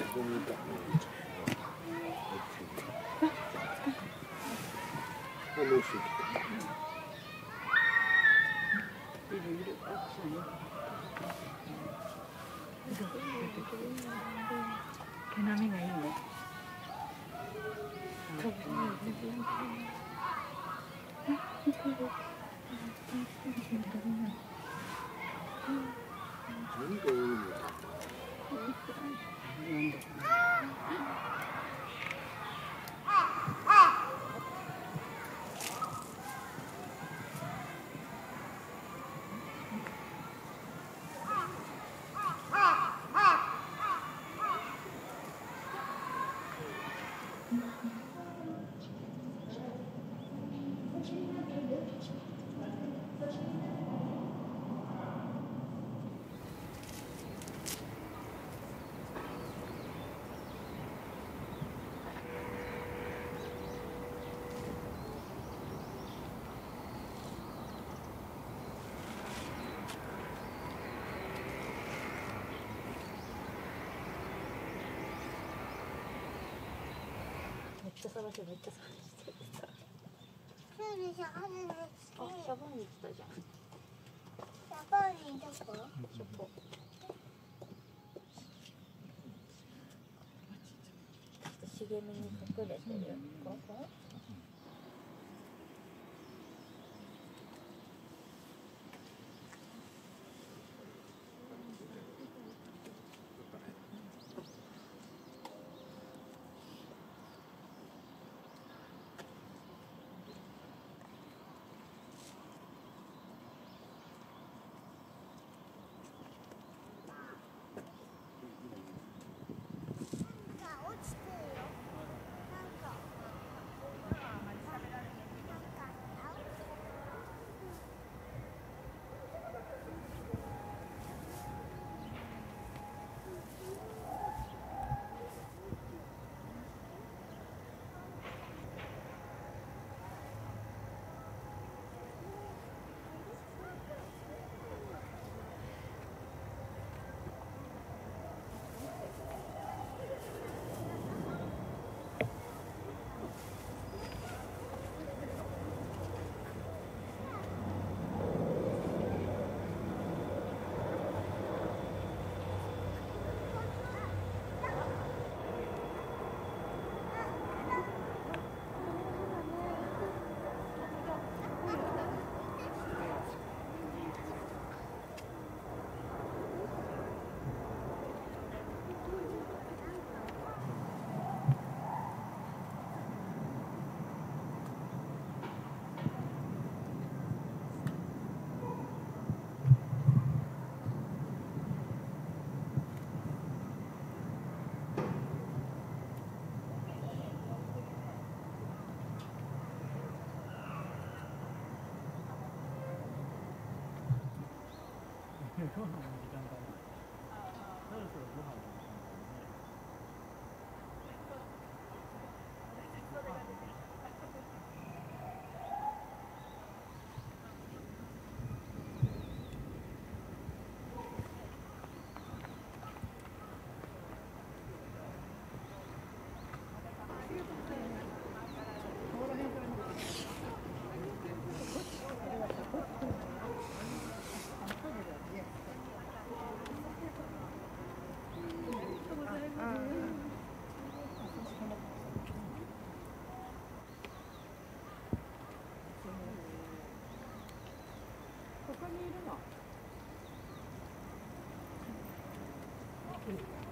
毛並みがいいね。めっちゃ探してた。あ、シャボンに来たじゃん。シャボンにどこ？シャボン。茂みに隠れてる。ここ？ここにいるの。